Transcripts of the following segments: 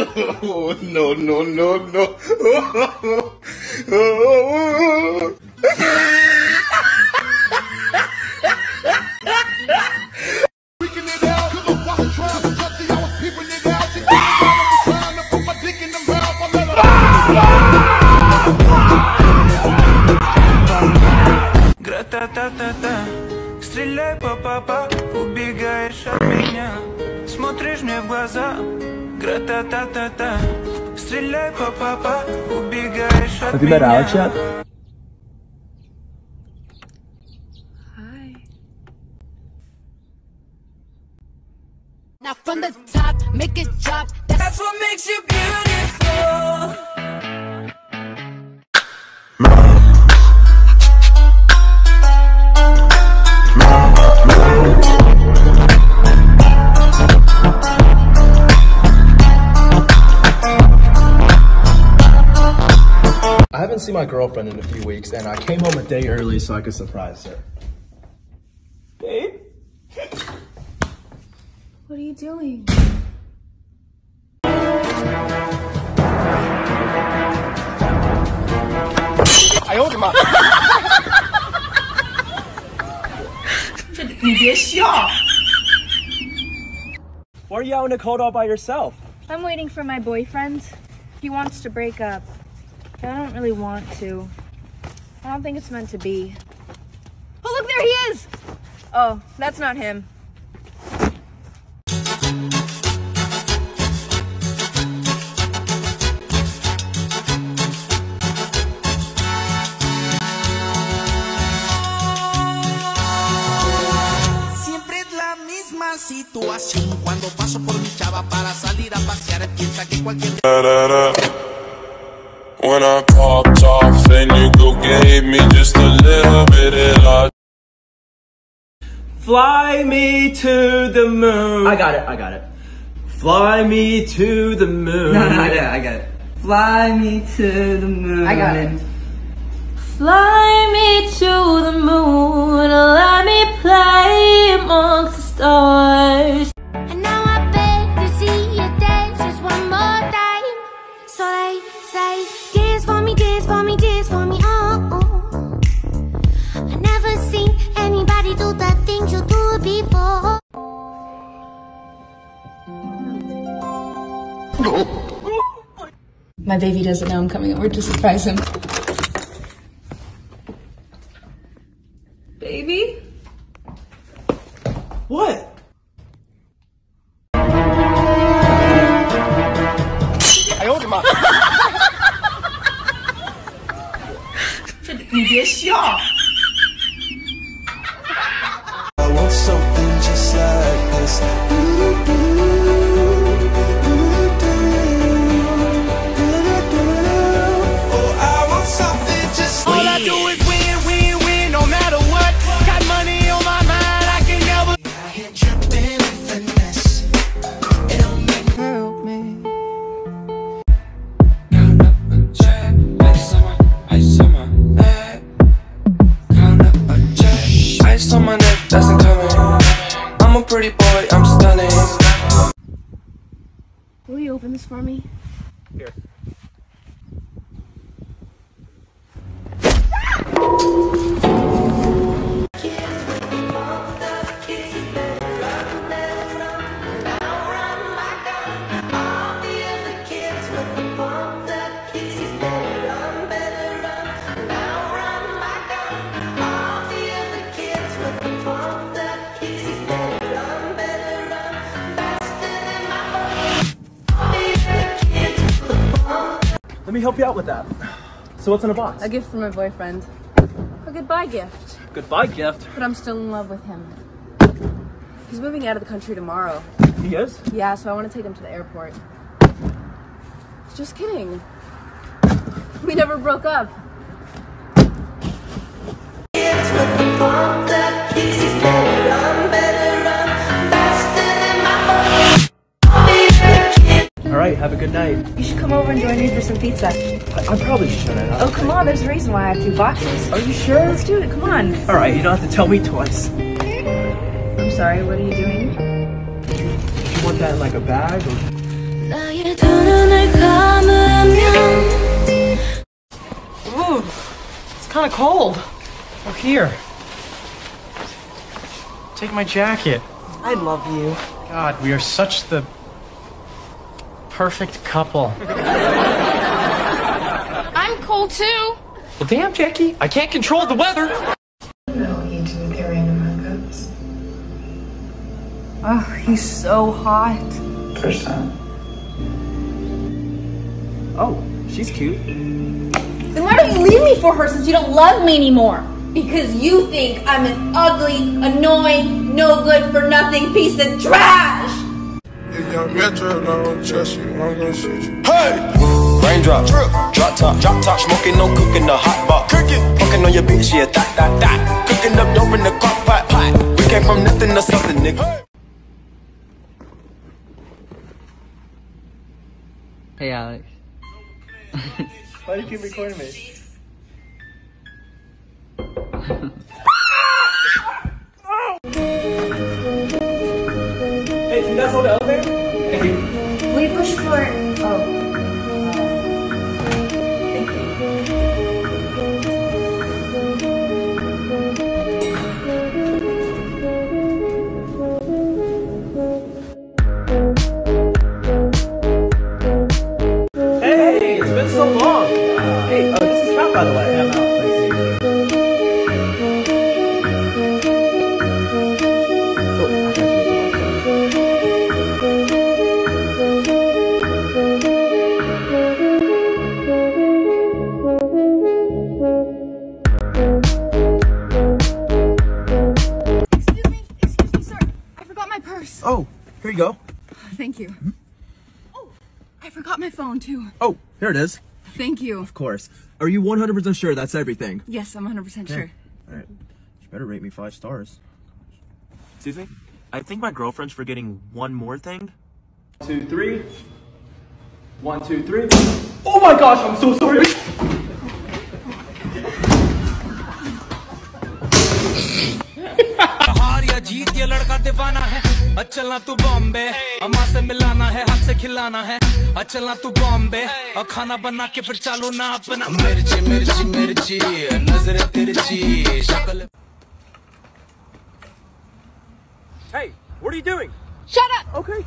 Oh, no. Стреляй по папа, убегаешь от меня, смотришь мне в глаза. Гра-та-та-та-та, стреляй по папа, убегаешь от меня. Hi. Now from the top, make it drop. That's what makes you beautiful. I haven't seen my girlfriend in a few weeks, and I came home a day early so I could surprise her. Babe? What are you doing? I hold him up. Why are you out in the cold all by yourself? I'm waiting for my boyfriend. He wants to break up. I don't really want to. I don't think it's meant to be. Oh, look, there he is! Oh, that's not him. Siempre es la misma situación. Cuando paso por mi chava para salir a pasear, piensa que cualquier... When I popped off, then you go gave me just a little bit and I... Fly me to the moon. I got it. Fly me to the moon. No, I got it. Fly me to the moon. I got it. Fly me to the moon, let me play amongst the stars. My baby doesn't know I'm coming over to surprise him. Baby? What? I hold him up. I want something just like this. I'm a pretty boy, I'm stunning. Will you open this for me? Here. Let me help you out with that. So what's in a box? A gift from my boyfriend. A goodbye gift. Goodbye gift? But I'm still in love with him. He's moving out of the country tomorrow. He is? Yeah, so I want to take him to the airport. Just kidding. We never broke up. Have a good night. You should come over and join me for some pizza. I probably shouldn't. Oh, come on. There's a reason why I have 2 boxes. Are you sure? Let's do it. Come on. All right. You don't have to tell me twice. I'm sorry. What are you doing? Do you want that in like a bag? Or... Ooh, it's kind of cold. Look here. Take my jacket. I love you. God, we are such the perfect couple. I'm cold too. Well, damn, Jackie, I can't control the weather. No, he didn't carry any hookups. Oh, he's so hot. First time. Oh, she's cute. Then why don't you leave me for her since you don't love me anymore? Because you think I'm an ugly, annoying, no good for nothing piece of trash. If your metro don't trust you, I'm gonna shoot you. Hey! Raindrop, drop top, smoking, no cooking, the hot pot, fucking on your bitch, yeah, dot, dot, dot, cooking up dope in the crock pot, we came from nothing to something, nigga. Hey, Alex. Why do you keep recording me? Hey, can you guys hold the elevator? We push for it. Oh. By the way, I'm out. Excuse me, sir. I forgot my purse. Oh, here you go. Thank you. Mm-hmm. Oh, I forgot my phone too. Oh, here it is. Thank you. Of course. Are you 100% sure that's everything? Yes, I'm 100% sure. All right. You better rate me 5 stars. Excuse me? I think my girlfriend's forgetting one more thing. 2, 3. 1, 2, 3. Oh my gosh, I'm so sorry. Achalna tu Bombay, amma se milana hai, haath se khilana hai. Achalna tu Bombay, aur khana bana ke fir chalo na apna. Mirchi, mirchi, mirchi, nazar tirchi, shakal. Hey, what are you doing? Shut up. Okay.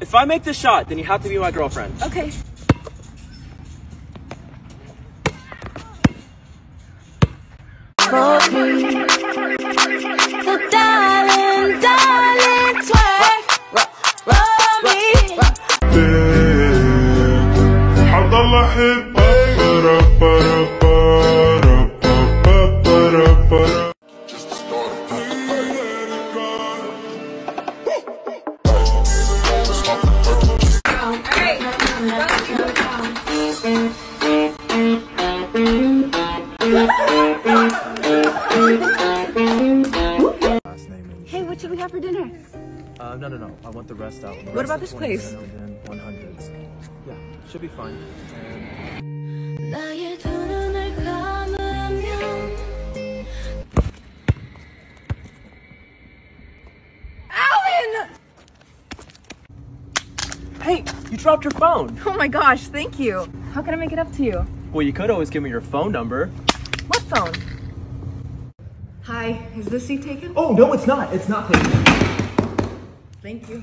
If I make this shot, then you have to be my girlfriend. Okay. So darling, darling, twerk for me. What should we have for dinner? No. I want the rest out. What about this place? 100s. Yeah, should be fine. Alan! Hey, you dropped your phone. Oh my gosh, thank you. How can I make it up to you? Well, you could always give me your phone number. What phone? Hi, is this seat taken? Oh, no, it's not. It's not taken. Thank you.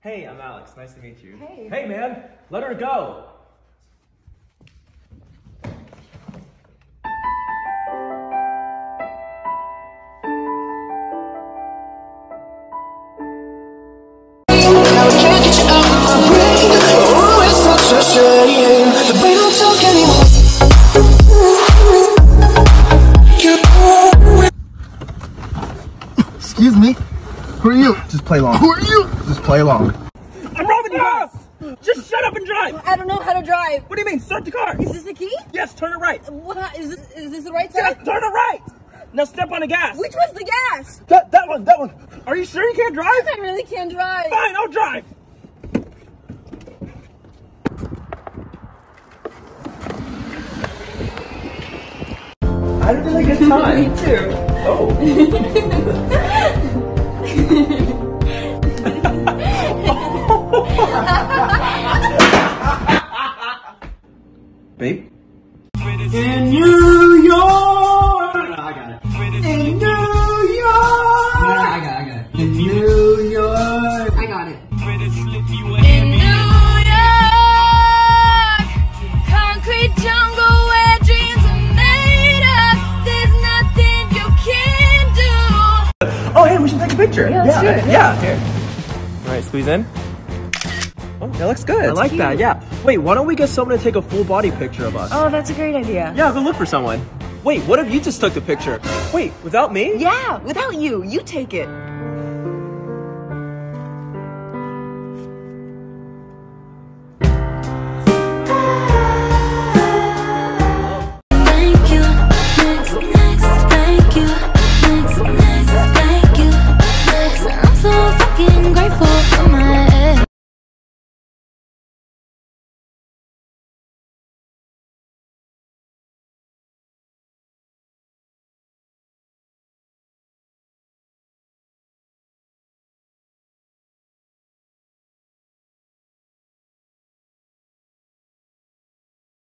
Hey, I'm Alex. Nice to meet you. Hey. Hey, man. Let her go. Excuse me? Who are you? Just play along. Who are you? Just play along. I'm robbing your house! Just shut up and drive! I don't know how to drive. What do you mean? Start the car! Is this the key? Yes, turn it right. What? Is this the right side? Yes, turn it right! Now step on the gas! Which was the gas? That one. Are you sure you can't drive? I really can't drive. Fine, I'll drive! I had a really good time. Me too. Oh. Babe? In New York! No, I got it. In New York! No, I got it. In New York! I got it. In New York! Concrete jungle where dreams are made up. There's nothing you can do. Oh, hey, we should take a picture. Yeah, let's do it. Here. Alright, squeeze in. Oh, that looks good. I like that, yeah. Wait, why don't we get someone to take a full body picture of us? Oh, that's a great idea. Yeah, go look for someone. Wait, what if you just took the picture? Wait, without me? Yeah, without you. You take it.